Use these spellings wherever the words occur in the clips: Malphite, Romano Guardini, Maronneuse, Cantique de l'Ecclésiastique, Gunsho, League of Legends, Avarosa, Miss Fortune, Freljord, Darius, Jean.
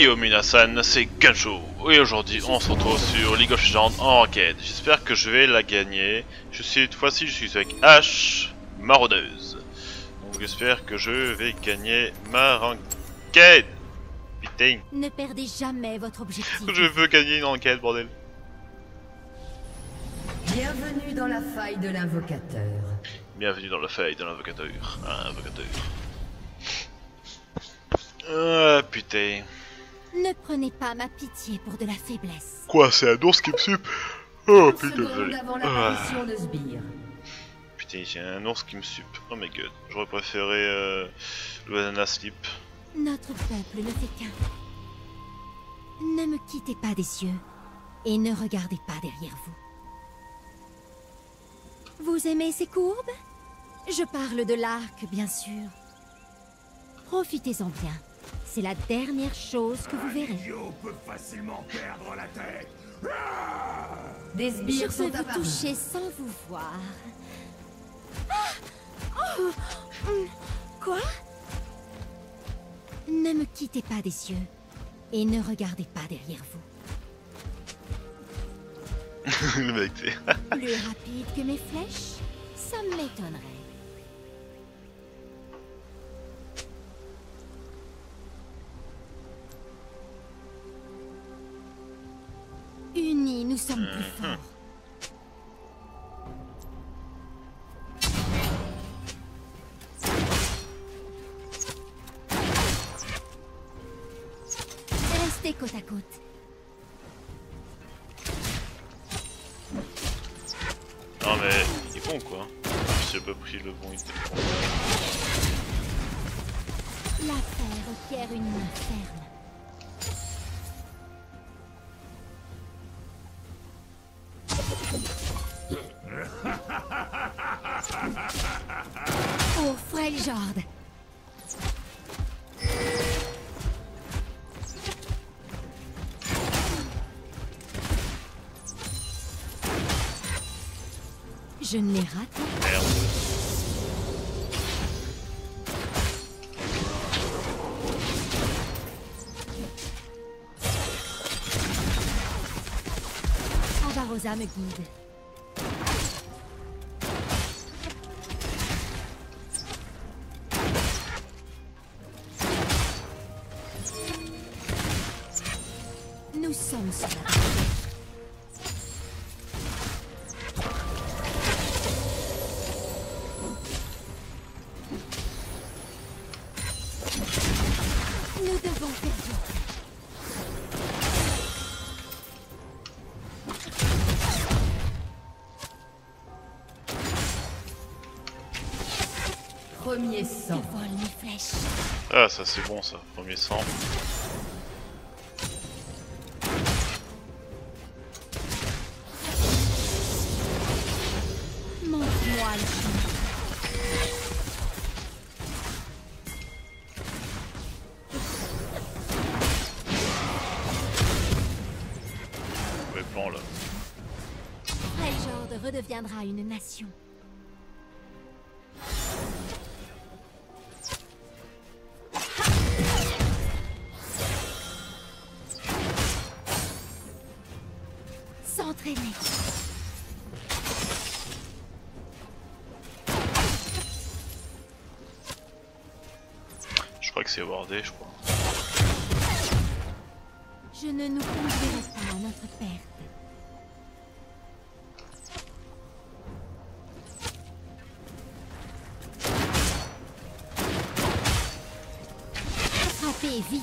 Yo Minasan, c'est Gunsho et aujourd'hui on se retrouve sur League of Legends en ranked. J'espère que je vais la gagner. Cette fois-ci je suis avec H, Maronneuse. Donc j'espère que je vais gagner ma ranked. Putain. Ne perdez jamais votre objectif. Je veux gagner une ranked, bordel. Bienvenue dans la faille de l'invocateur. Bienvenue dans la faille de l'invocateur. Invocateur. Ah putain. Ne prenez pas ma pitié pour de la faiblesse. Quoi, c'est un ours qui me supe? Oh putain, putain, j'ai un ours qui me supe. Oh my god, j'aurais préféré l'Oisana Slip. Notre peuple ne fait qu'un. Ne me quittez pas des yeux et ne regardez pas derrière vous. Vous aimez ces courbes? Je parle de l'arc, bien sûr. Profitez-en bien. C'est la dernière chose que vous verrez. Yo peut facilement perdre la tête. Des sbires sont apparus. Je peux vous toucher sans vous voir. Quoi? Ne me quittez pas des yeux et ne regardez pas derrière vous. Le mec, t'es plus rapide que mes flèches, ça m'étonnerait. Unis, nous sommes plus forts. Restez côte à côte. Non mais il est bon quoi. J'ai pas pris le bon item. L'affaire requiert une main ferme. Oh, Freljord. Je ne l'ai raté. Merde. Avarosa me guide. Nous sommes seuls. Nous devons faire jour. Premier sang. Ah, ça c'est bon ça, premier sang. Freljord redeviendra une nation. S'entraîner. Je crois que c'est wardé, je crois. Je ne nous conduirai pas à notre perte. Vite.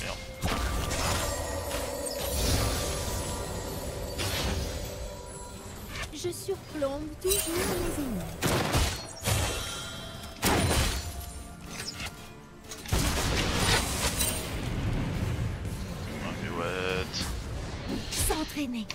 Merde. Je surplombe toujours les ennemis. S'entraîner.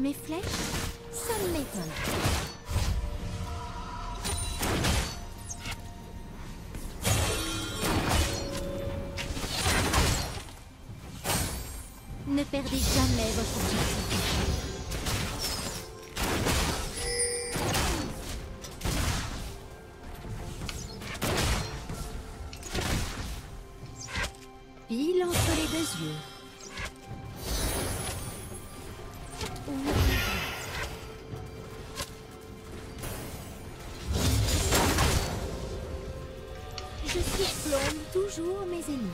manquer mes flèches, ça m'étonne. Ne perdez jamais votre objectif. Pile entre les deux yeux. Je surplombe toujours mes ennemis.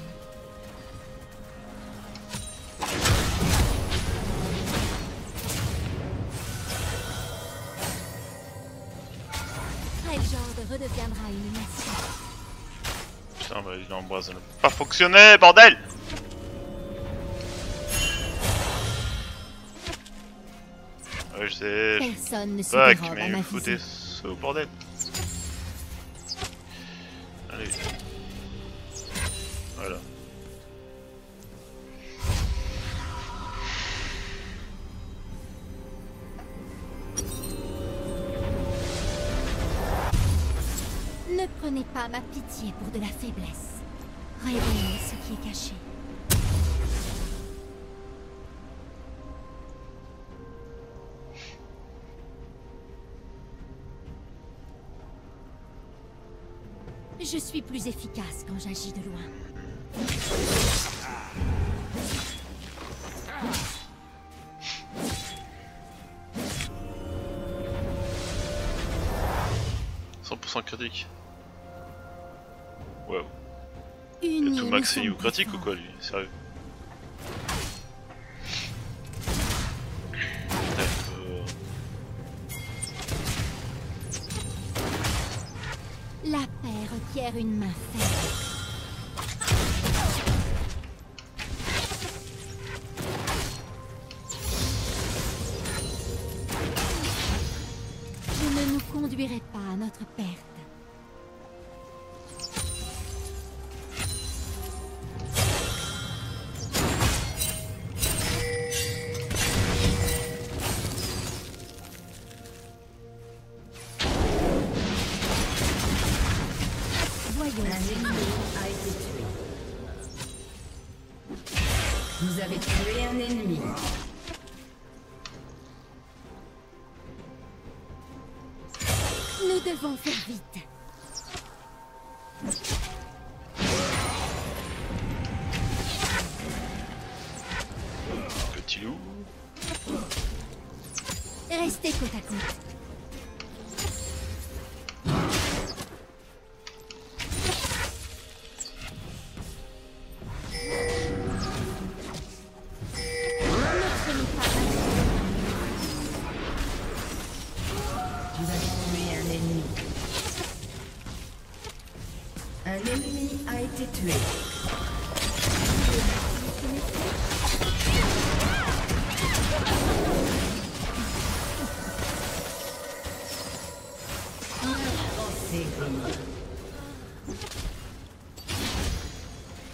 Rejord redeviendra une nation. Putain, bah, il embrasse, ça n'a pas fonctionné, bordel! Ouais, je sais. Personne ne se dérobe à ma foutez ça au bordel. Allez. Voilà. Ne prenez pas ma pitié pour de la faiblesse. Révélez ce qui est caché. Je suis plus efficace quand j'agis de loin. Critique. Waouh. Il y a tout max et critique ou quoi lui? Sérieux. La paix requiert une main ferme. Je ne nous conduirai pas à notre perte. Vous avez tué un ennemi. Nous devons faire vite. Petit loup. Restez côte à côte. Tué.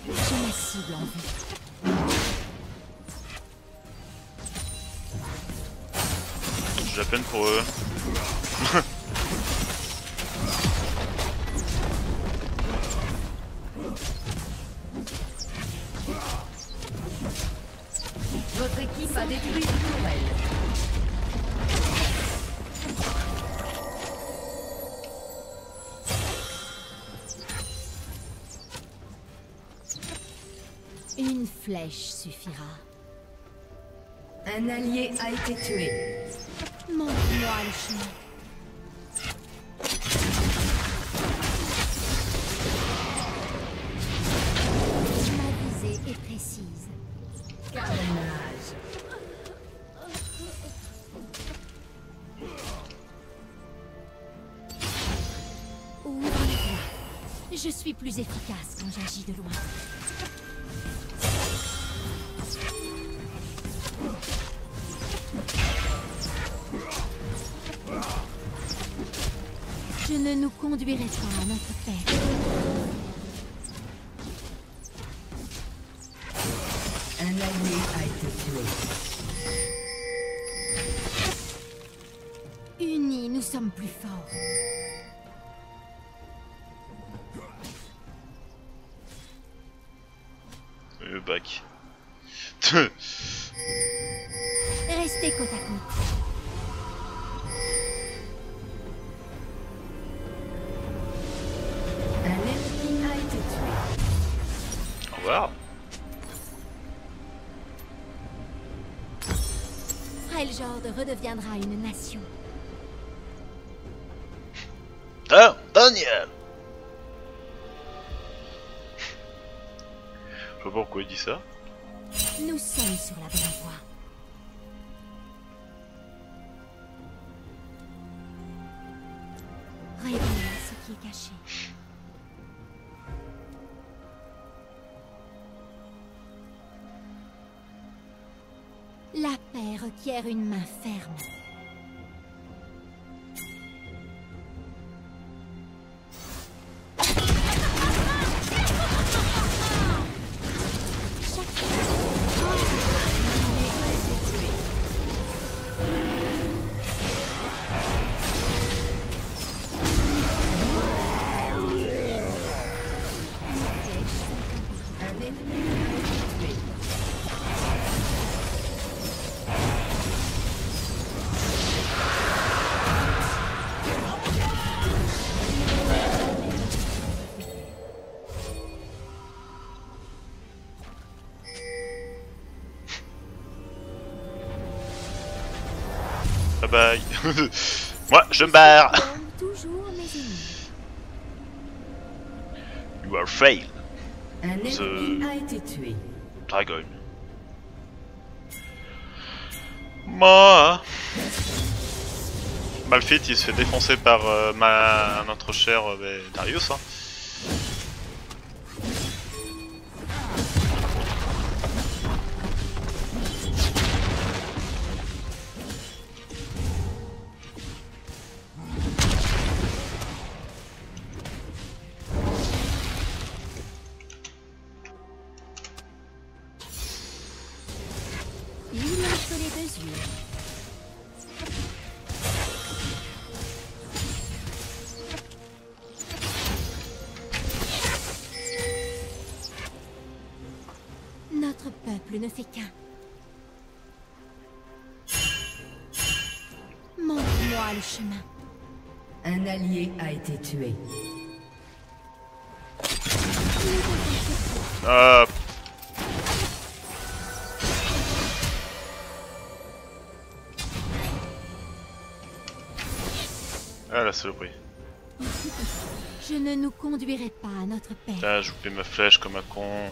J'ai ma cible en vue. J'ai la peine pour eux. Votre équipe a détruit une tourelle. Une flèche suffira. Un allié a été tué. Montre-moi le chemin. Ma visée est précise. Carnage. Ouvrez-vous. Je suis plus efficace quand j'agis de loin. Je ne nous conduirai pas à notre père. Un allié a été tué. sommes plus forts. Le bac. Restez côte à côte. Wow. Freljord redeviendra une nation. Oh, Daniel. Je sais pas pourquoi il dit ça. Nous sommes sur la bonne voie. Révélez ce qui est caché. La paix requiert une main ferme. Bye. Moi je me barre. You are fail. Un ennemi a été tué. Dragon. Moi Malphite il se fait défoncer par notre cher Darius hein. Notre peuple ne fait qu'un. Montre-moi le chemin. Un allié a été tué. Ah la saloperie. Je ne nous conduirai pas à notre père. Là, j'ai oublié ma flèche comme un con.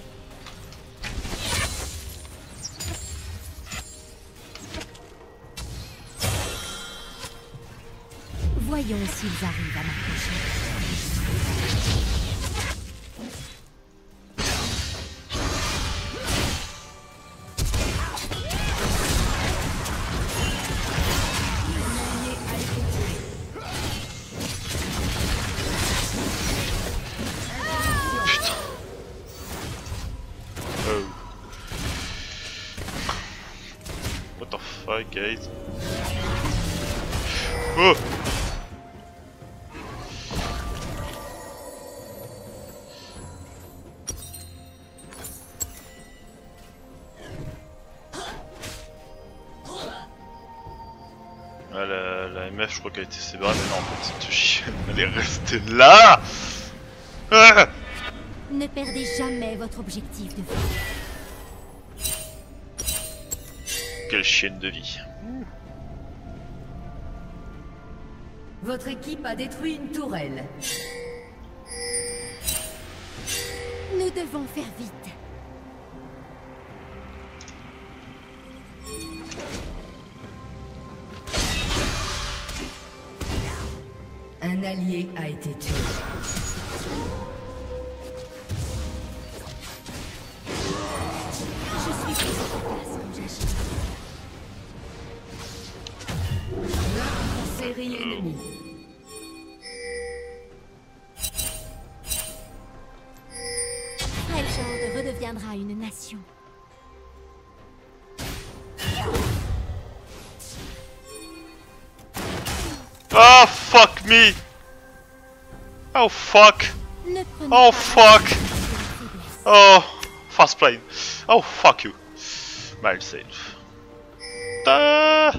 Voyons s'ils arrivent à m'approcher. Guys. Oh. Ah, la MF, je crois qu'elle a été séparée, mais non, en fait, cette chienne, elle est restée là. Ah. Ne perdez jamais votre objectif de vie. Quelle chienne de vie. Votre équipe a détruit une tourelle. Nous devons faire vite. Un allié a été tué. Je suis série ennemie. Freljord redeviendra une nation. Oh Oh fuck me! Oh fuck! Oh fuck! Oh, fast plane! Oh fuck you! Mild save. Oh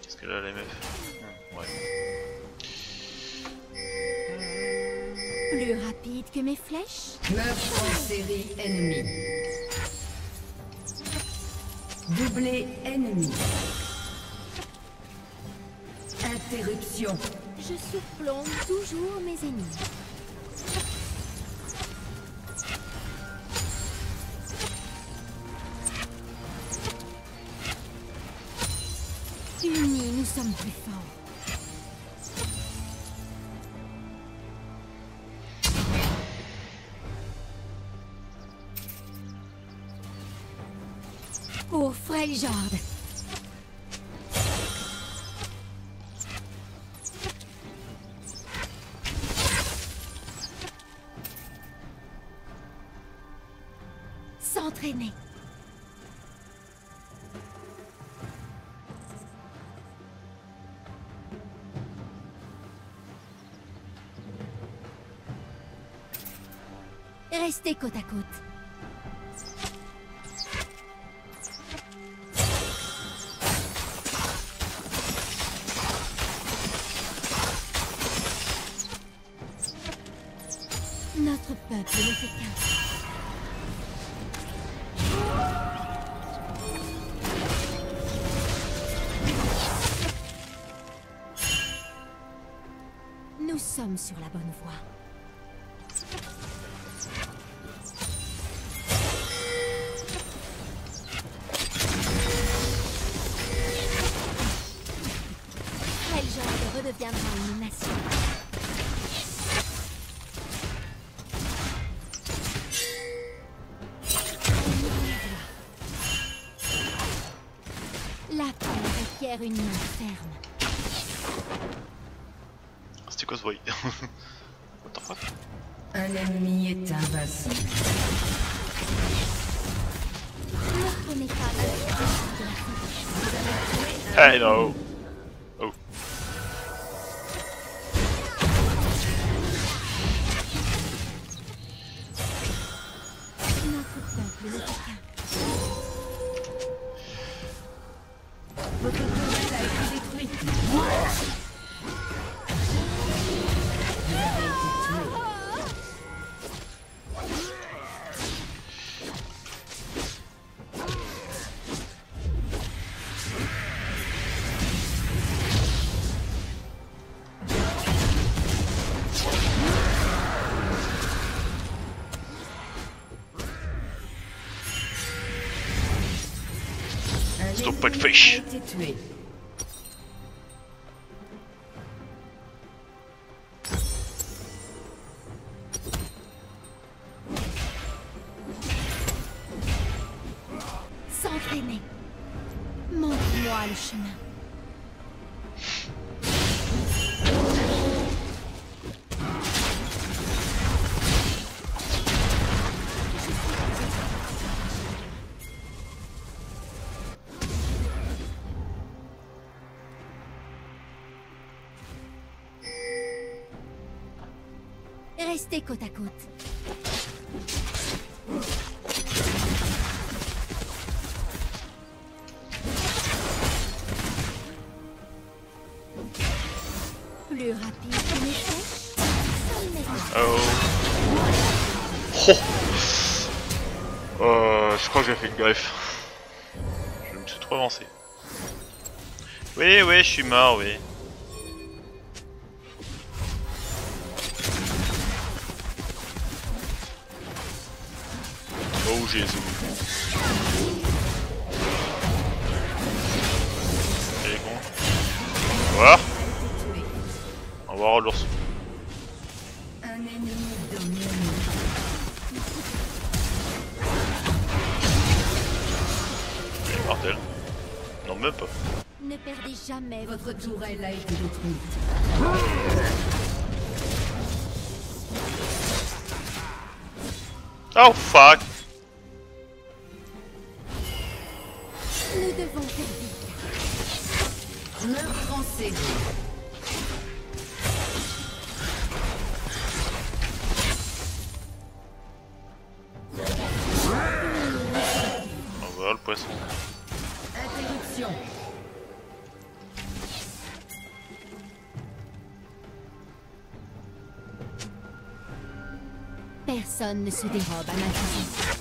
Qu'est-ce qu'elle a les meufs? Ouais. Plus rapide que mes flèches. Meuf en série ennemie. Doublé ennemi. Interruption. Je surplombe toujours mes ennemis. Unis, nous sommes plus forts. Pour Freyjord. S'entraîner. Restez côte à côte. Notre peuple ne fait qu'un. Nous sommes sur la bonne voie. La paix requiert une main ferme. C'était quoi ce bruit? What the fuck? Un ennemi est invincible. Ne prenez pas la tête. Hello. Oh. Notre peuple. Votre planète a été détruite. Vous avez été tués. Stop that fish. Tué. S'entraîner. Montre-moi le chemin. Restez côte à côte. Plus rapide que mes flèches. Oh. Oh. Je crois que j'ai fait une greffe. Je me suis trop avancé. Oui, oui, je suis mort, oui. Oh Jésus. Allez, bon. Au revoir. Au revoir l'ours. Un ennemi domine. Mortel. Non, même pas. Ne perdez jamais votre tourelle a été détruite. Oh fuck. Nous devons faire vite. Meurtre en série. On va le poisson. Interruption. Personne ne se dérobe à ma visite.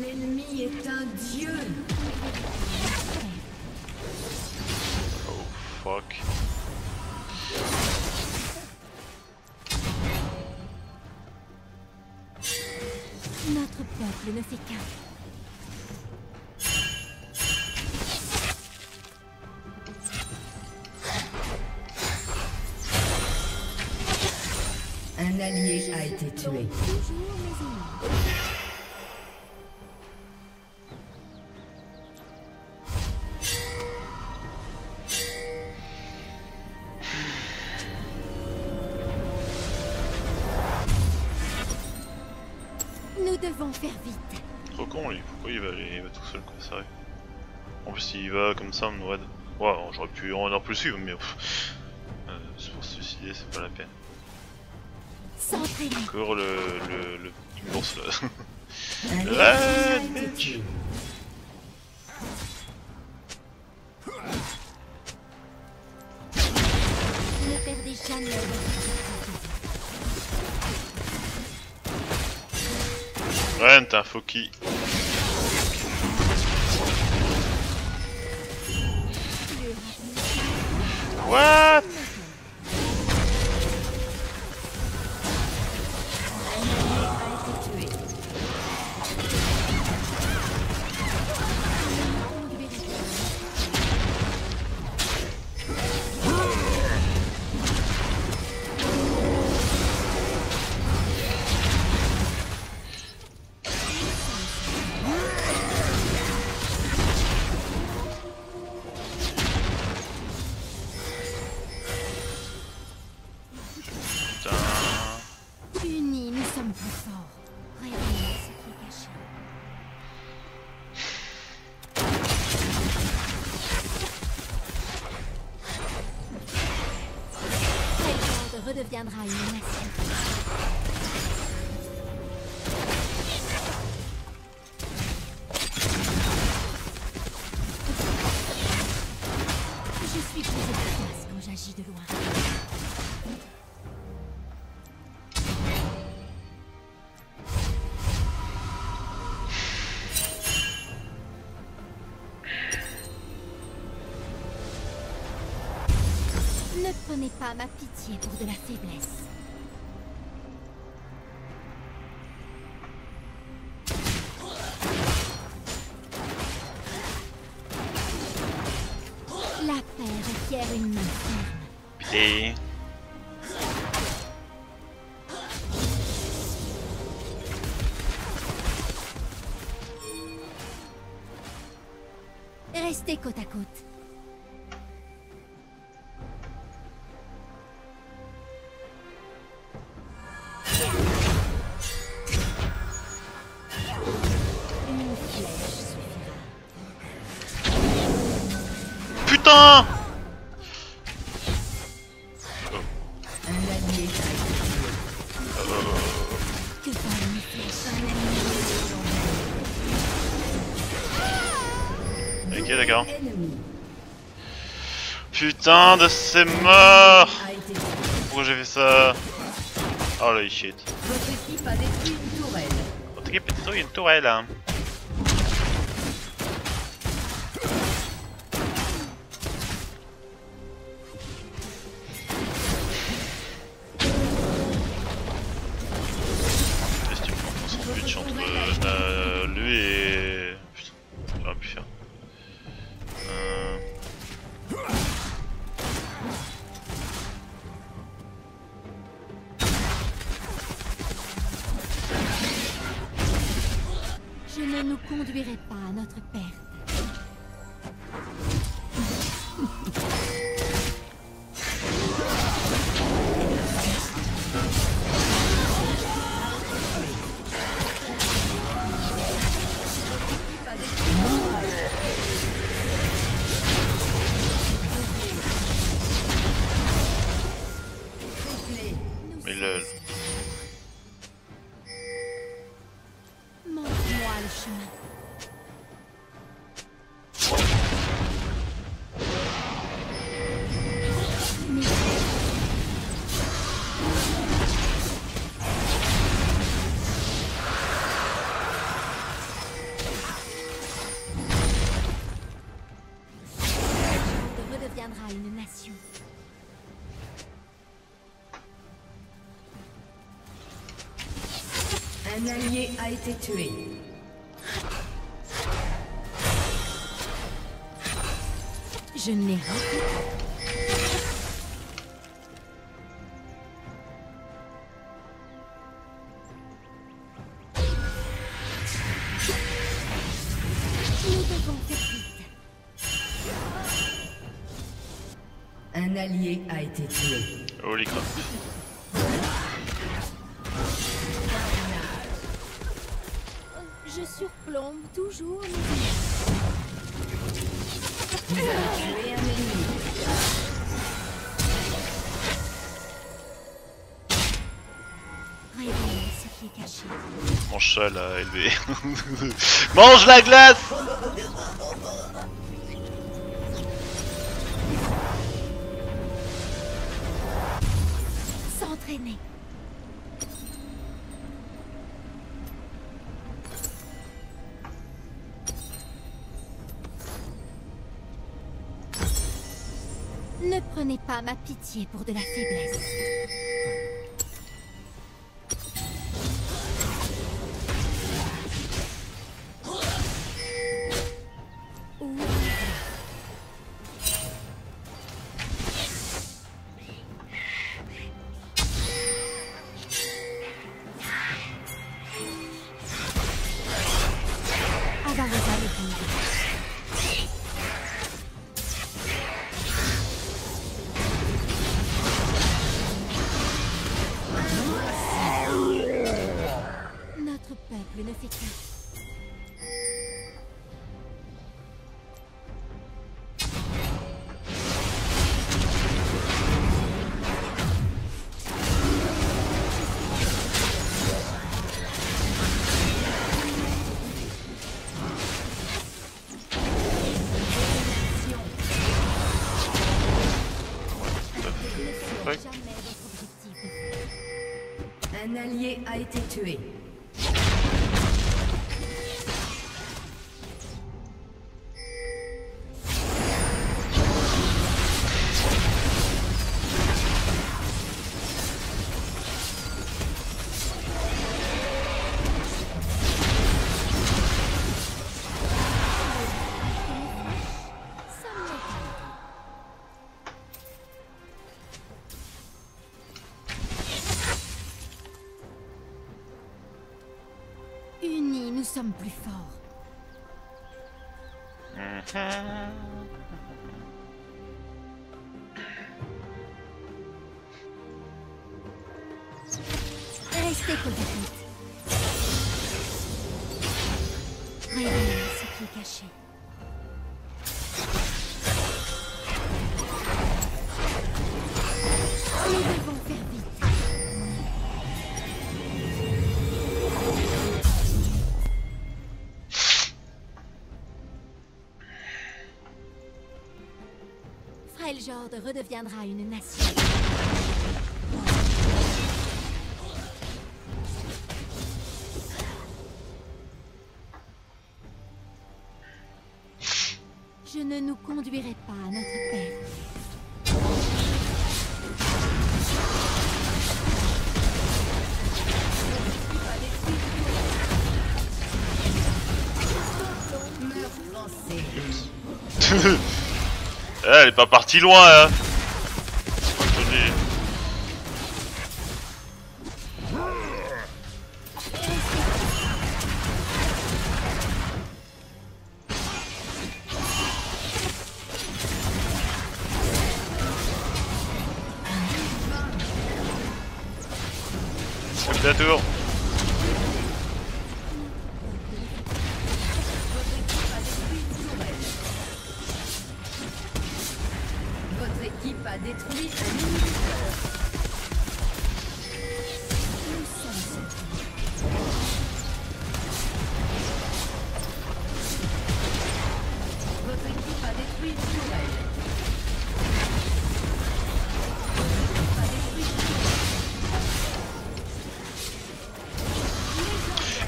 L'ennemi est un dieu. Oh fuck. Notre peuple ne fait qu'un. Un allié a été tué. Devons faire vite. Trop con lui, pourquoi il va tout seul comme ça? En plus il va comme ça en mode... Ouais, j'aurais pu en plus suivre mais... c'est pour se suicider, c'est pas la peine. Encore le bourse là. La bitch. Ne perdez jamais. Ren, t'es un Foki. What? Deviendra une nation. Je suis plus efficace quand j'agis de loin. Ne prenez pas ma pitié pour de la faiblesse. La paix requiert une main ferme. Pitié. Restez côte à côte. Putain! Ok d'accord. Putain de ces morts! Pourquoi j'ai fait ça? Oh le shit. Votre équipe a détruit une tourelle. Votre équipe a détruit une tourelle hein. faire. Je ne nous conduirai pas à notre perte. Un allié a été tué. Je n'ai rien. Nous devons faire vite. Un allié a été tué. Oh les crap. Je surplombe toujours les ennemis. Tuer un ennemi. Réveillez ce qui est caché. Mange ça là, élevé. Mange la glace. S'entraîner. Ne prenez pas ma pitié pour de la faiblesse. Un allié a été tué. Nous sommes plus forts. Restez connectés. Réveillez ce qui est caché. Nous devons faire vite. Freljord redeviendra une nation. Je ne nous conduirai pas à notre perte. Elle est pas partie loin, hein. C'est quoi que je dis ? La tour. Votre équipe a détruit un miniteur. Votre équipe a détruit une tourelle.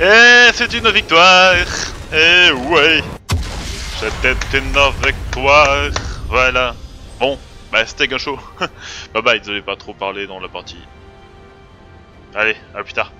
Et c'est une victoire. Et ouais, c'était une victoire. Voilà. Bon, bah c'était Gunsho. Bye bye, désolé pas trop parler dans la partie. Allez, à plus tard.